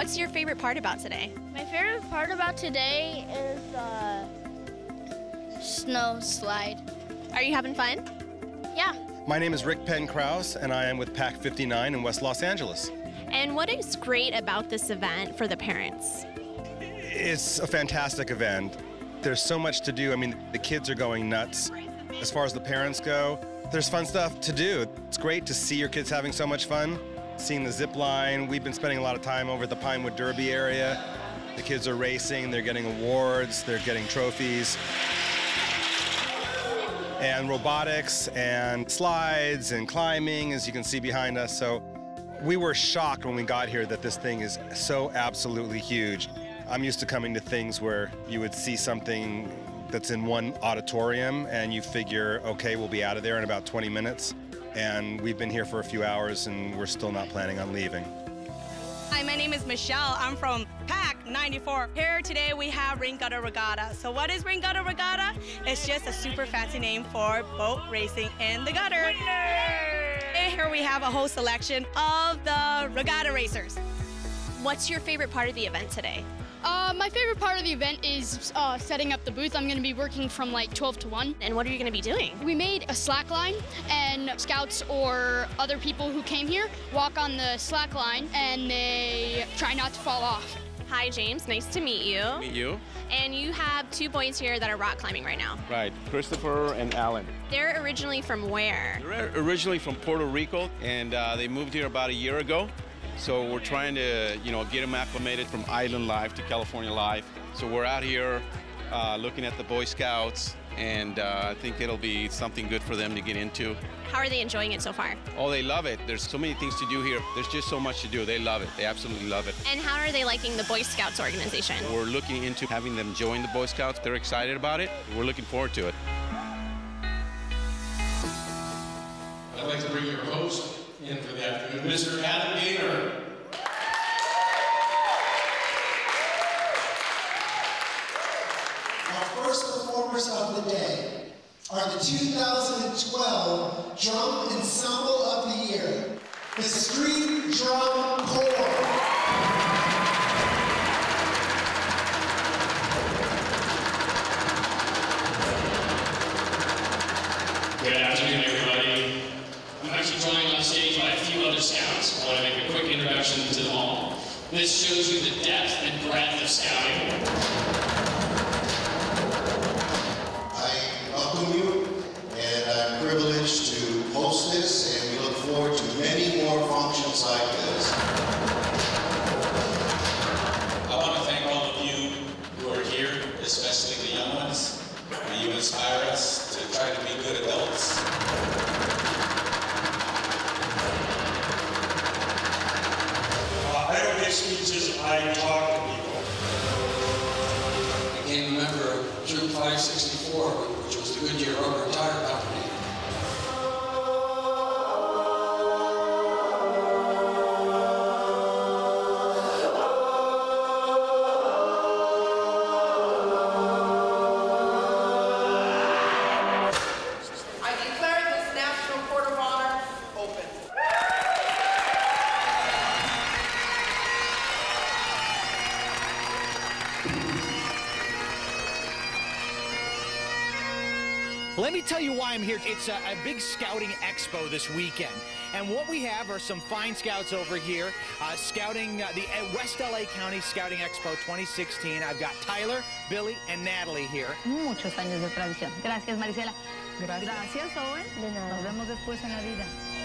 What's your favorite part about today? My favorite part about today is the snow slide. Are you having fun? Yeah. My name is Rick Penn Krause, and I am with PAC-59 in West Los Angeles. And what is great about this event for the parents? It's a fantastic event. There's so much to do. I mean, the kids are going nuts. As far as the parents go, there's fun stuff to do. It's great to see your kids having so much fun. Seeing the zip line, we've been spending a lot of time over at the Pinewood Derby area. The kids are racing, they're getting awards, they're getting trophies. And robotics and slides and climbing, as you can see behind us. So we were shocked when we got here that this thing is so absolutely huge. I'm used to coming to things where you would see something that's in one auditorium and you figure, okay, we'll be out of there in about 20 minutes. And we've been here for a few hours and we're still not planning on leaving. Hi, my name is Michelle. I'm from Pack 94. Here today we have Rain Gutter Regatta. So what is Rain Gutter Regatta? It's just a super fancy name for boat racing in the gutter. And here we have a whole selection of the regatta racers. What's your favorite part of the event today? My favorite part of the event is setting up the booth. I'm going to be working from like 12 to 1. And what are you going to be doing? We made a slack line, and scouts or other people who came here walk on the slack line, and they try not to fall off. Hi, James. Nice to meet you. Meet you. And you have two boys here that are rock climbing right now. Right. Christopher and Alan. They're originally from where? They're originally from Puerto Rico, and they moved here about a year ago. So we're trying to, you know, get them acclimated from island life to California life. So we're out here looking at the Boy Scouts, and I think it'll be something good for them to get into. How are they enjoying it so far? Oh, they love it. There's so many things to do here. There's just so much to do. They love it. They absolutely love it. And how are they liking the Boy Scouts organization? We're looking into having them join the Boy Scouts. They're excited about it. We're looking forward to it. I'd like to bring your host in for the afternoon, Mr. Adam Gaynor. Our first performers of the day are the 2012 Drum Ensemble of the Year, the Street Drum Corps. Good afternoon, everybody. I'm actually joined on stage by a few other scouts. I want to make a quick introduction to them all. This shows you the depth and breadth of scouting. I welcome you, and I'm privileged to host this, and we look forward to many more functions like this. I want to thank all of you who are here, especially the young ones. You inspire us to try to be good adults. I don't give speeches, I talk to people. Again, remember, June 564, which was the Goodyear rubber tire company. Let me tell you why I'm here. It's a big scouting expo this weekend, and what we have are some fine scouts over here scouting the West LA County Scouting Expo 2016. I've got Tyler, Billy, and Natalie here. Muchos años de tradición. Gracias, Marisela. Gracias, Owen. Nos vemos después en la vida.